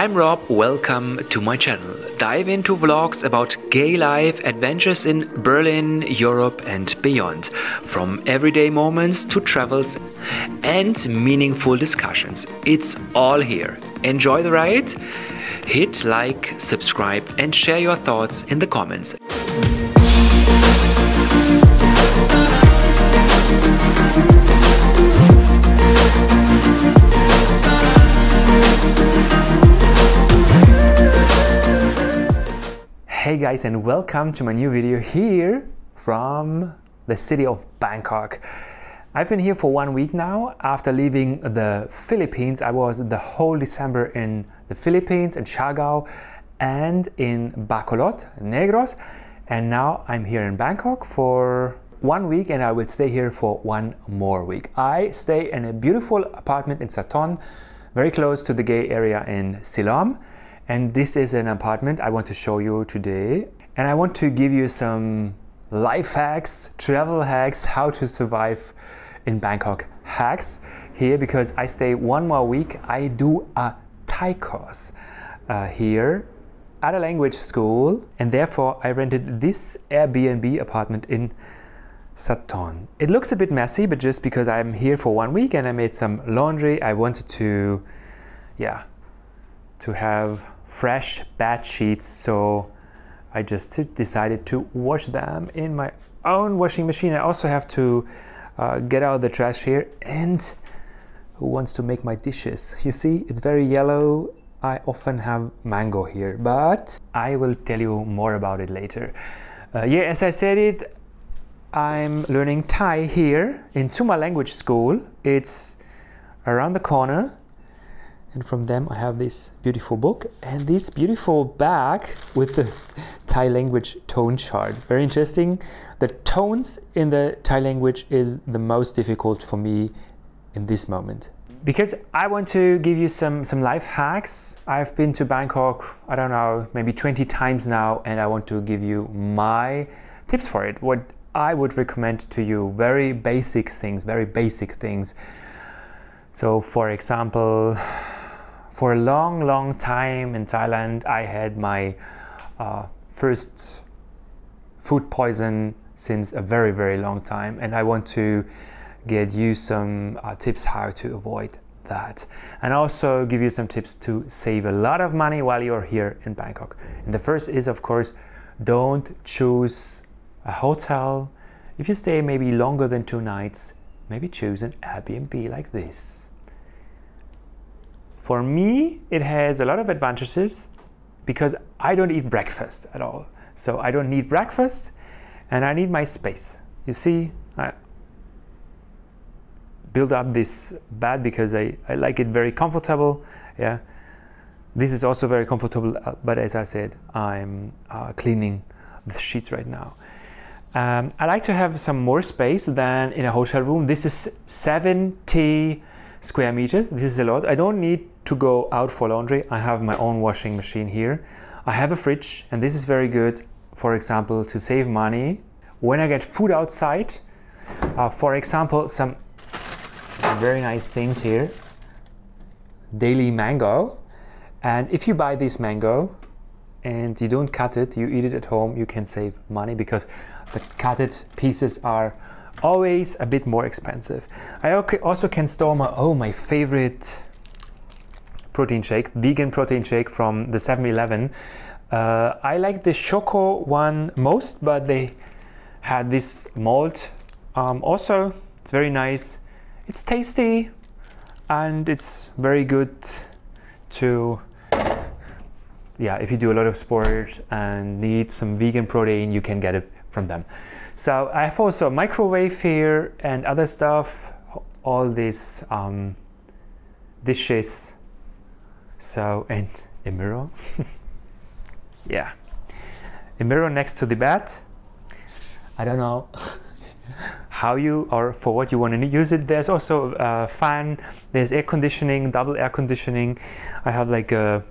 I'm Rob, welcome to my channel. Dive into vlogs about gay life, adventures in Berlin, Europe and beyond. From everyday moments to travels and meaningful discussions. It's all here. Enjoy the ride? Hit like, subscribe and share your thoughts in the comments. Hey guys, and welcome to my new video here from the city of Bangkok. I've been here for 1 week now. After leaving the Philippines, I was the whole December in the Philippines, in Siargao and in Bacolod, Negros. And now I'm here in Bangkok for 1 week and I will stay here for one more week. I stay in a beautiful apartment in Sathon, very close to the gay area in Silom. And this is an apartment I want to show you today. And I want to give you some life hacks, travel hacks, how to survive in Bangkok hacks here, because I stay one more week. I do a Thai course here at a language school. And therefore I rented this Airbnb apartment in Sathon. It looks a bit messy, but just because I'm here for 1 week and I made some laundry, I wanted to, to have fresh bed sheets, so I just decided to wash them in my own washing machine. I also have to get out the trash here, and who wants to make my dishes? You see, it's very yellow. I often have mango here, but I will tell you more about it later. Yeah, as I said it, I'm learning Thai here in Summa language school. It's around the corner. And from them I have this beautiful book and this beautiful bag with the Thai language tone chart. Very interesting. The tones in the Thai language is the most difficult for me in this moment. Because I want to give you some life hacks. I've been to Bangkok, I don't know, maybe 20 times now, and I want to give you my tips for it. What I would recommend to you, very basic things, very basic things. So for example, for a long time in Thailand, I had my first food poison since a very long time, and I want to get you some tips how to avoid that, and also give you some tips to save a lot of money while you're here in Bangkok. And the first is, of course, don't choose a hotel. If you stay maybe longer than 2 nights, maybe choose an Airbnb like this. For me, it has a lot of advantages because I don't eat breakfast at all. So I don't need breakfast and I need my space. You see, I build up this bed because I like it very comfortable. Yeah, this is also very comfortable, but as I said, I'm cleaning the sheets right now. I like to have some more space than in a hotel room. This is 70 square meters. This is a lot. I don't need to go out for laundry. I have my own washing machine here. I have a fridge, and this is very good, for example, to save money when I get food outside. For example, some very nice things here, daily mango. And if you buy this mango and you don't cut it, you eat it at home, you can save money because the cutted pieces are always a bit more expensive. I also can store my favorite protein shake, vegan protein shake from the 7-Eleven. I like the Choco one most, but they had this malt. Also, it's very nice. It's tasty and it's very good to, if you do a lot of sport and need some vegan protein, you can get it from them. So I have also a microwave here and other stuff, all these dishes, so, and a mirror. Yeah, a mirror next to the bed. I don't know how you or for what you want to use it. There's also a fan, there's air conditioning, double air conditioning. I have like a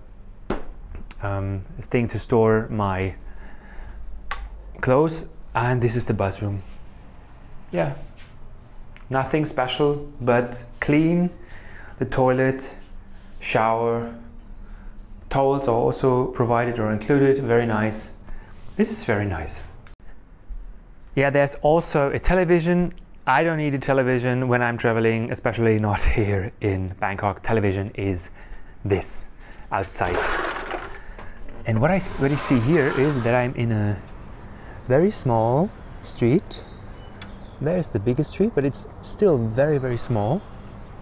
thing to store my clothes. And this is the bathroom. Yeah, nothing special, but clean, the toilet, shower, Towels are also provided or included. Very nice. This is very nice. Yeah, there's also a television. I don't need a television when I'm traveling, especially not here in Bangkok. Television is this outside. And what you see here is that I'm in a very small street. There's the biggest street, but it's still very, very small.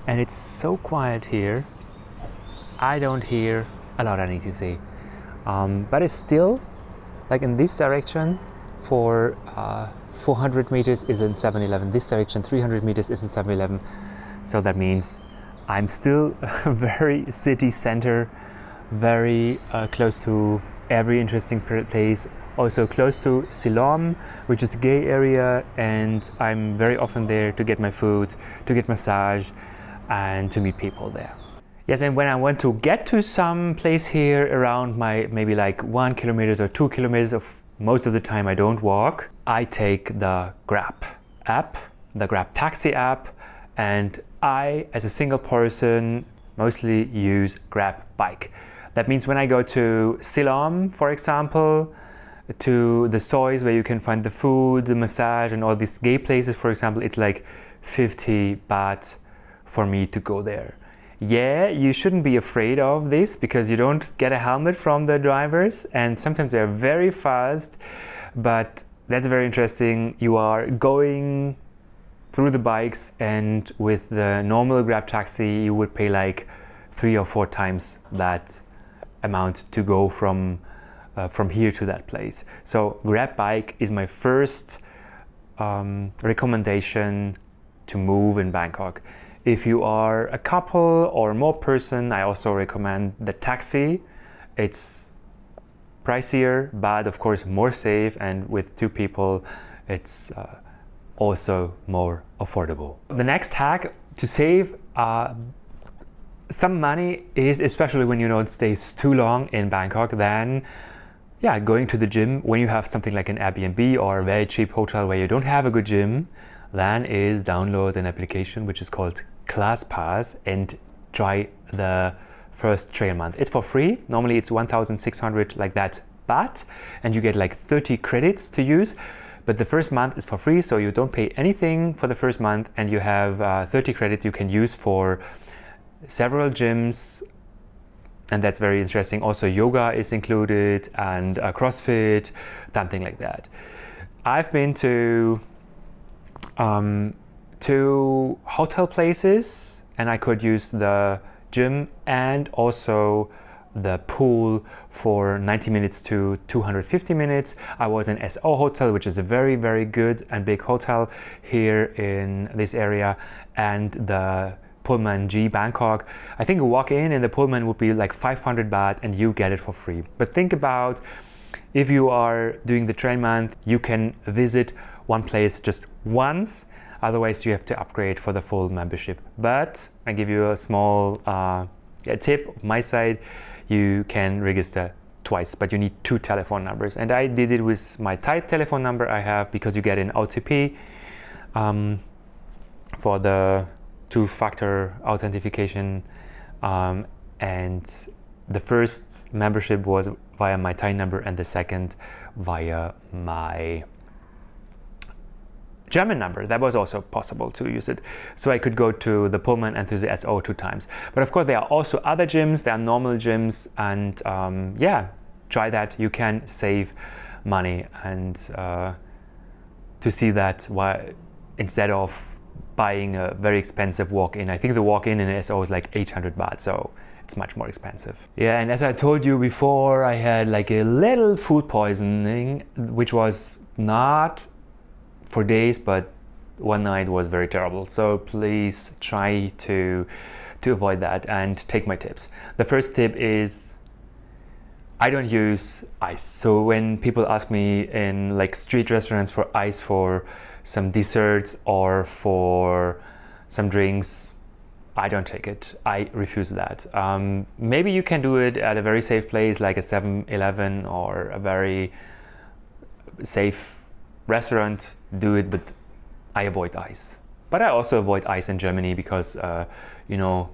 And it's so quiet here. I don't hear a lot, I need to say. But it's still, like in this direction, for 400 meters is in 7-Eleven. This direction, 300 meters is in 7-Eleven. So that means I'm still very city center, very close to every interesting place. Also close to Silom, which is a gay area, and I'm very often there to get my food, to get massage, and to meet people there. Yes, and when I want to get to some place here around my maybe like 1 kilometer or 2 kilometers of most of the time I don't walk, I take the Grab app, the Grab taxi app, and I, as a single person, mostly use Grab bike. That means when I go to Silom, for example, to the soys where you can find the food, the massage, and all these gay places, for example, it's like 50 baht for me to go there. Yeah, you shouldn't be afraid of this because you don't get a helmet from the drivers, and sometimes they're very fast, but that's very interesting. You are going through the bikes, and with the normal Grab taxi, you would pay like 3 or 4 times that amount to go from here to that place. So Grab bike is my first recommendation to move in Bangkok. If you are a couple or more person, I also recommend the taxi. It's pricier, but of course more safe, and with 2 people it's also more affordable. The next hack to save some money is, especially when you don't stay too long in Bangkok, then yeah, going to the gym. When you have something like an Airbnb or a very cheap hotel where you don't have a good gym, then is download an application which is called Classpass and try the first trail month. It's for free. Normally it's 1,600 like that, but and you get like 30 credits to use. But the first month is for free, so you don't pay anything for the first month, and you have 30 credits you can use for several gyms, and that's very interesting. Also yoga is included, and CrossFit, something like that. I've been to 2 hotel places, and I could use the gym and also the pool for 90 minutes to 250 minutes. I was in SO Hotel, which is a very, very good and big hotel here in this area, and the Pullman G Bangkok. I think a walk in and the Pullman would be like 500 baht and you get it for free. But think about, if you are doing the train month, you can visit one place just once, otherwise you have to upgrade for the full membership. But I give you a small tip of my side, you can register twice, but you need 2 telephone numbers. And I did it with my Thai telephone number I have, because you get an OTP for the 2-factor authentication, and the first membership was via my Thai number and the second via my German number. That was also possible to use it. So I could go to the Pullman and to the SO 2 times. But of course there are also other gyms, there are normal gyms, and yeah, try that. You can save money, and to see that why instead of buying a very expensive walk-in. I think the walk-in in SO is like 800 baht, so it's much more expensive. Yeah, and as I told you before, I had like a little food poisoning, which was not for days, but one night was very terrible. So please try to avoid that and take my tips. The first tip is I don't use ice. So when people ask me in like street restaurants for ice for some desserts or for some drinks, I don't take it. I refuse that. Maybe you can do it at a very safe place like a 7-Eleven or a very safe restaurant, do it, but I avoid ice. But I also avoid ice in Germany because you know,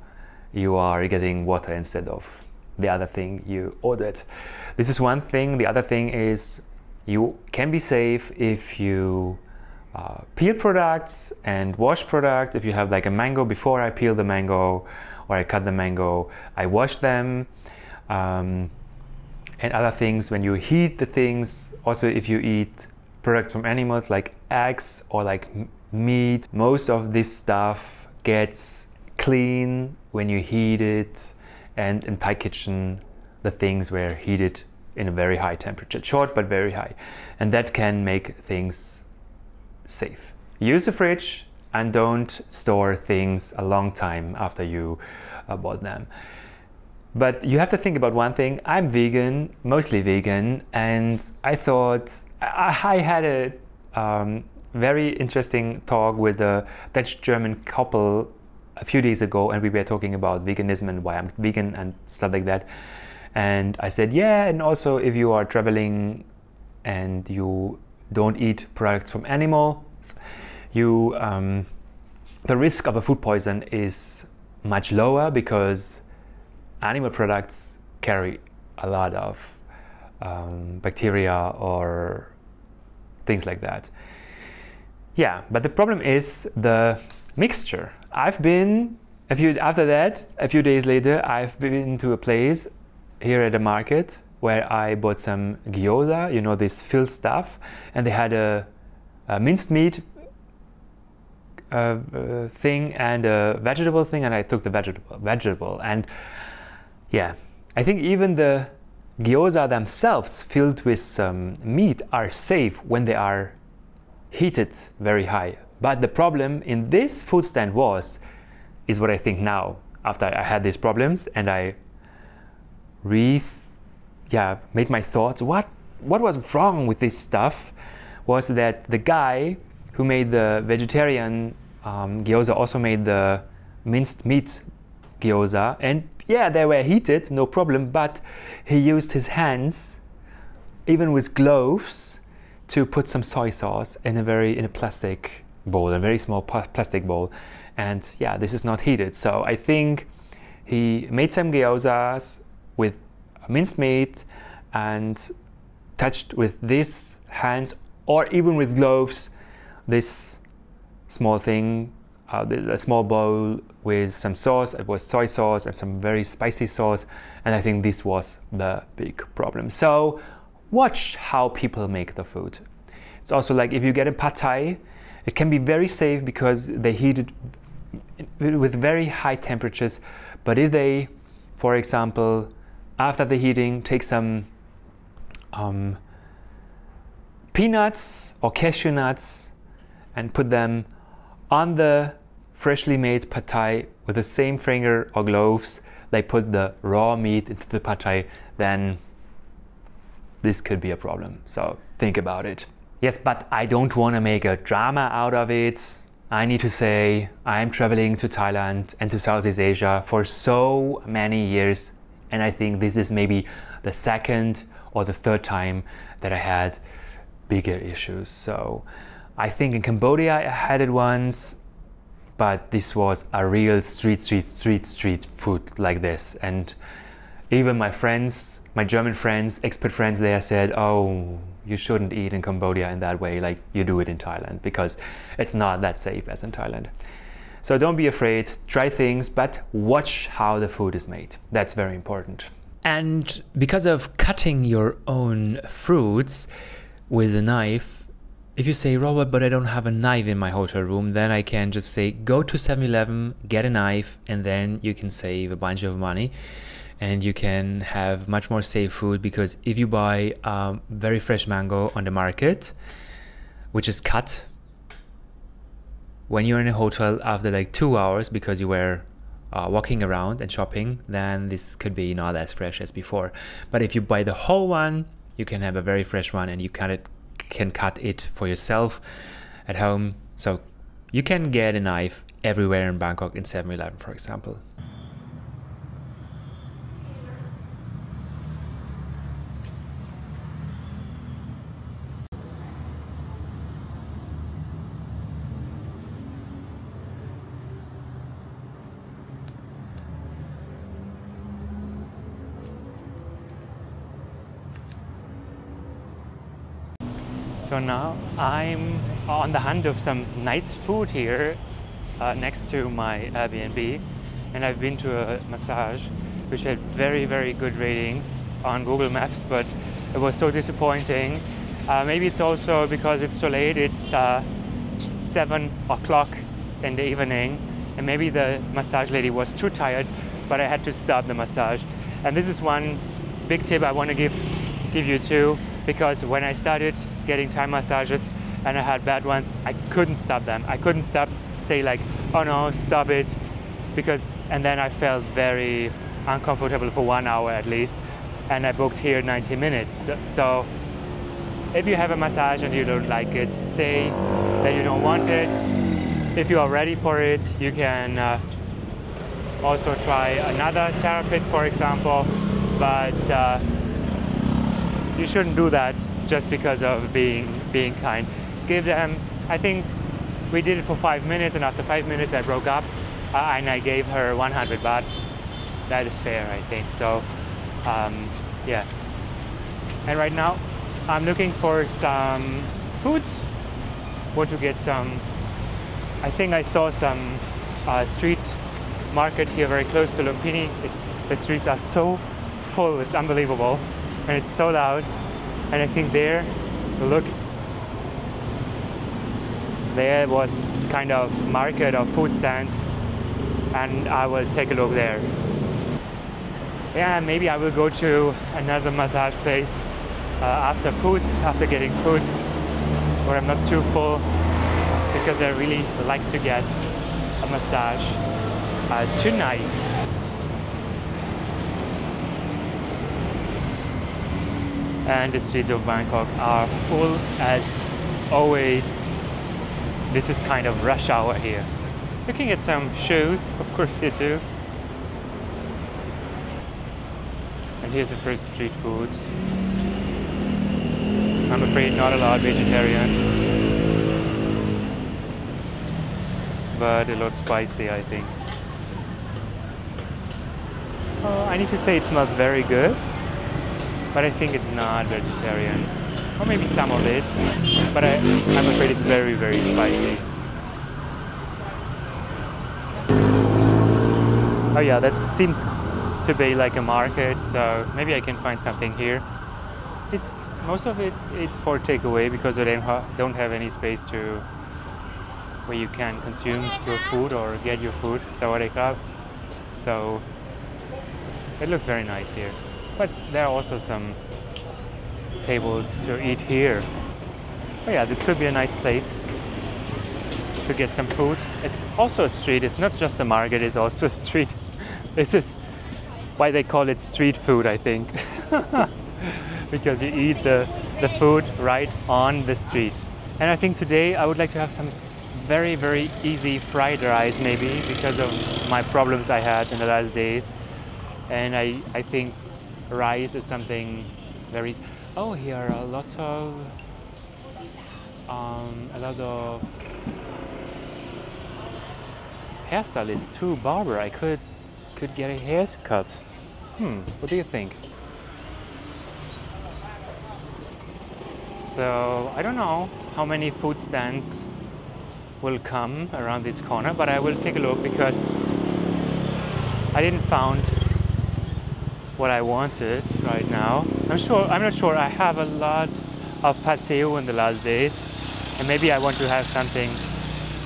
you are getting water instead of the other thing you ordered. This is one thing. The other thing is you can be safe if you peel products and wash products. If you have like a mango, before I peel the mango or I cut the mango, I wash them. And other things, when you heat the things, also if you eat products from animals like eggs or like meat, most of this stuff gets clean when you heat it. And in Thai kitchen, the things were heated in a very high temperature, short but very high. And that can make things safe. Use the fridge and don't store things a long time after you bought them. But you have to think about one thing. I'm vegan, mostly vegan, and I thought I had a very interesting talk with a Dutch-German couple a few days ago, and we were talking about veganism and why I'm vegan and stuff like that. And I said, yeah, and also if you are traveling and you don't eat products from animals, you the risk of a food poison is much lower because animal products carry a lot of bacteria or things like that. Yeah, but the problem is the mixture. I've been, a few days later, I've been to a place here at the market where I bought some gyoza, you know, this filled stuff, and they had a minced meat thing and a vegetable thing, and I took the vegetable. And yeah, I think even the gyoza themselves filled with some meat are safe when they are heated very high. But the problem in this food stand is what I think now, after I had these problems and I made my thoughts, what was wrong with this stuff, was that the guy who made the vegetarian gyoza also made the minced meat gyoza, and yeah, they were heated, no problem, but he used his hands, even with gloves, to put some soy sauce in a plastic bowl, a very small plastic bowl. And yeah, this is not heated. So I think he made some gyozas with minced meat and touched with these hands, or even with gloves, this small thing, a small bowl with some sauce. It was soy sauce and some very spicy sauce, and I think this was the big problem. So watch how people make the food. It's also like if you get a pad thai, it can be very safe because they heat it with very high temperatures. But if they, for example, after the heating, take some peanuts or cashew nuts and put them on the freshly made pad thai with the same finger or gloves, they put the raw meat into the pad thai, then this could be a problem. So think about it. Yes, but I don't want to make a drama out of it. I need to say I'm traveling to Thailand and to Southeast Asia for so many years, and I think this is maybe the second or the third time that I had bigger issues. So I think in Cambodia I had it once, but this was a real street food like this. And even my friends, my German friends, expat friends there said, oh, you shouldn't eat in Cambodia in that way like you do it in Thailand, because it's not that safe as in Thailand. So don't be afraid, try things, but watch how the food is made. That's very important. And because of cutting your own fruits with a knife, if you say, Robert, but I don't have a knife in my hotel room, then I can just say, go to 7-Eleven, get a knife, and then you can save a bunch of money and you can have much more safe food. Because if you buy very fresh mango on the market, which is cut, when you're in a hotel after like 2 hours because you were walking around and shopping, then this could be not as fresh as before. But if you buy the whole one, you can have a very fresh one, and you can cut it for yourself at home. So you can get a knife everywhere in Bangkok, in 7-Eleven, for example. So now I'm on the hunt of some nice food here next to my Airbnb, and I've been to a massage which had very, very good ratings on Google Maps, but it was so disappointing. Maybe it's also because it's so late, it's 7 o'clock in the evening, and maybe the massage lady was too tired, but I had to stop the massage. And this is one big tip I want to give you too, because when I started getting Thai massages and I had bad ones, I couldn't stop them. I couldn't stop, say like, oh no, stop it, because, and then I felt very uncomfortable for 1 hour at least, and I booked here 90 minutes. So if you have a massage and you don't like it, say that you don't want it. If you are ready for it, you can also try another therapist, for example, but you shouldn't do that just because of being kind. Give them, I think we did it for 5 minutes, and after 5 minutes I broke up and I gave her 100 baht. That is fair, I think. So yeah. And right now I'm looking for some food. Want to get some, I think I saw some street market here very close to Lumpini. The streets are so full, it's unbelievable, and it's so loud. And I think there, look, there was kind of market or food stands, and I will take a look there. Yeah, maybe I will go to another massage place after food, after getting food, where I'm not too full, because I really like to get a massage tonight. And the streets of Bangkok are full as always. This is kind of rush hour here. Looking at some shoes, of course you do. And here's the first street food. I'm afraid not allowed vegetarian, but a lot spicy, I think. Oh, I need to say it smells very good, but I think it's not vegetarian, or maybe some of it, but I'm afraid it's very, very spicy. Oh yeah, that seems to be like a market, so maybe I can find something here. It's most of it's for takeaway, because they don't have any space to where you can consume your food or get your food. So it looks very nice here. But there are also some tables to eat here. Oh yeah, this could be a nice place to get some food. It's also a street. It's not just a market. It's also a street. This is why they call it street food, I think. Because you eat the food right on the street. And I think today I would like to have some very, very easy fried rice, maybe, because of my problems I had in the last days. And I think rice is something very... Oh, here are a lot of hairstylists too, barber. I could get a haircut. What do you think? So I don't know how many food stands will come around this corner, but I will take a look, because I didn't found what I wanted right now. I'm not sure. I have a lot of pad thai in the last days, and maybe I want to have something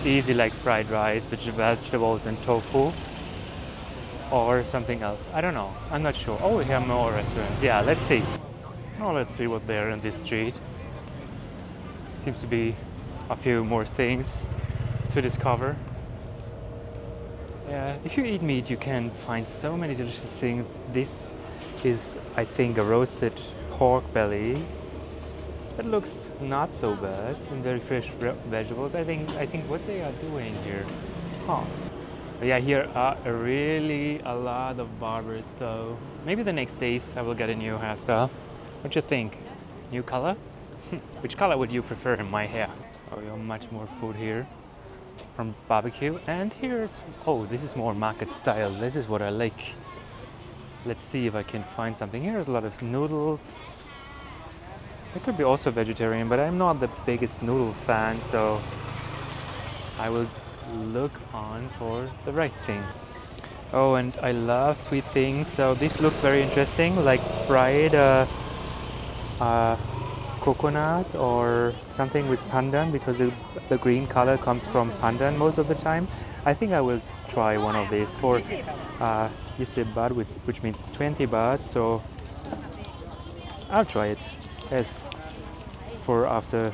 easy like fried rice with vegetables and tofu, or something else. I don't know. I'm not sure. Oh, we have more restaurants. Yeah, let's see. Oh, let's see what's there in this street. Seems to be a few more things to discover. Yeah, if you eat meat, you can find so many delicious things. This is, I think, a roasted pork belly. It looks not so bad, and very fresh vegetables. I think what they are doing here, huh? But yeah, here are really a lot of barbers. So maybe the next days I will get a new hairstyle. What do you think? New color? Which color would you prefer in my hair? Oh, you have much more food here from barbecue. And here's, oh, this is more market style. This is what I like. Let's see if I can find something. Here's a lot of noodles. It could be also vegetarian, but I'm not the biggest noodle fan, so I will look on for the right thing. Oh, and I love sweet things, so this looks very interesting, like fried coconut or something with pandan, because the green color comes from pandan most of the time. I think I will try one of these for 20 baht, which means 20 baht, so I'll try it as for after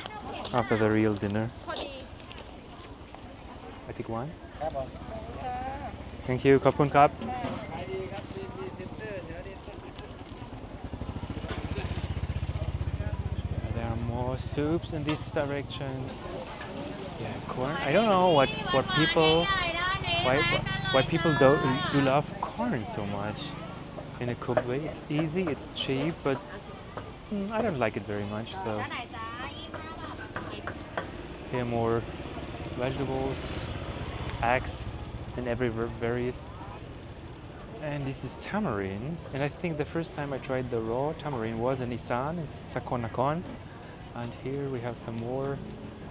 the real dinner. I take one. Thank you. Khop kun krab. There are more soups in this direction. Yeah, corn. I don't know why people do love corn so much in a cooked way. It's easy, it's cheap, but I don't like it very much. So here are more vegetables, eggs, and every berries. And this is tamarind. And I think the first time I tried the raw tamarind was in Isan, it's Sakon Nakhon. And here we have some more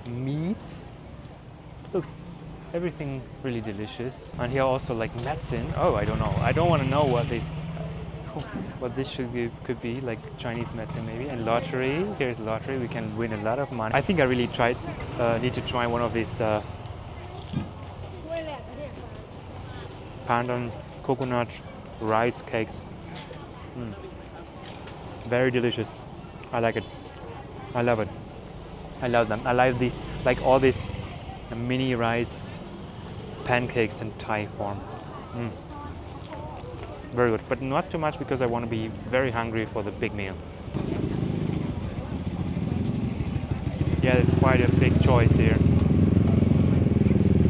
meat. Looks everything really delicious. And here also like medicine. Oh, I don't know. I don't want to know what this could be, like Chinese medicine maybe. And lottery. Here's lottery. We can win a lot of money. I think I really need to try one of these pandan coconut rice cakes. Very delicious. I like it. I love it. I love them. I like these, like all these mini rice pancakes in Thai form. Very good, but not too much because I want to be very hungry for the big meal. Yeah, it's quite a big choice here.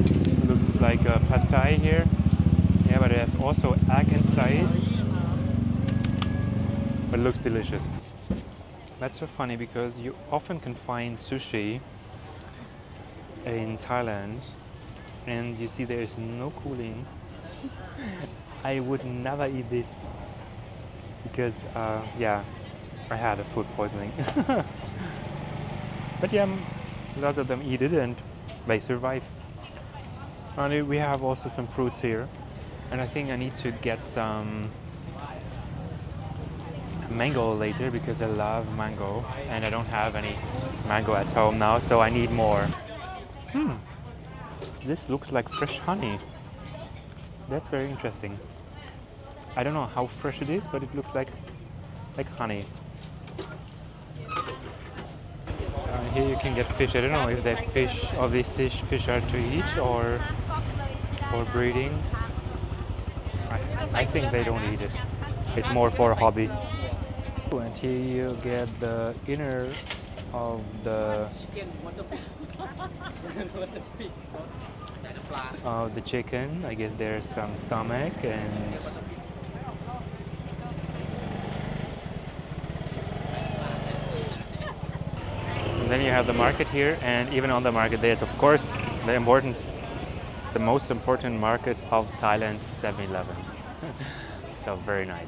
It looks like a pad thai here. Yeah, but there's also egg inside. But it looks delicious. That's so funny because you often can find sushi in Thailand and you see there is no cooling. I would never eat this because, yeah, I had a food poisoning. But yeah, lots of them eat it and they survive. And we have also some fruits here. And I think I need to get some mango later because I love mango and I don't have any mango at home now, so I need more. This looks like fresh honey. That's very interesting. I don't know how fresh it is, but it looks like honey. Here you can get fish. I don't know if that fish or these fish are to eat or for breeding. I think they don't eat it. It's more for a hobby. And here you get the inner of the chicken. I guess there's some stomach and then you have the market here. And even on the market there's of course the most important market of Thailand, 7-Eleven. So very nice.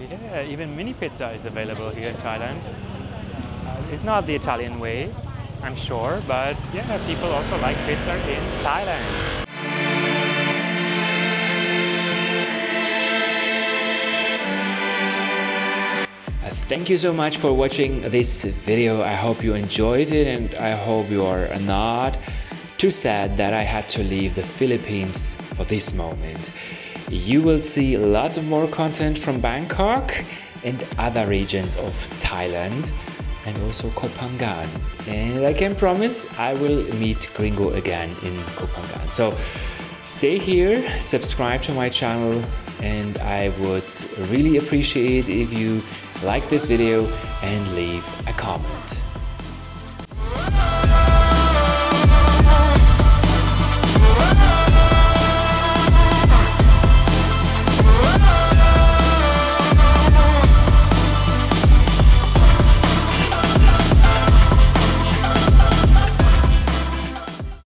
Yeah, even mini pizza is available here in Thailand. It's not the Italian way, I'm sure, but yeah, people also like pizza in Thailand. Thank you so much for watching this video. I hope you enjoyed it and I hope you are not too sad that I had to leave the Philippines for this moment. You will see lots of more content from Bangkok and other regions of Thailand and also Koh Phangan. And I can promise I will meet Gringo again in Koh Phangan. So stay here, subscribe to my channel, and I would really appreciate if you like this video and leave a comment.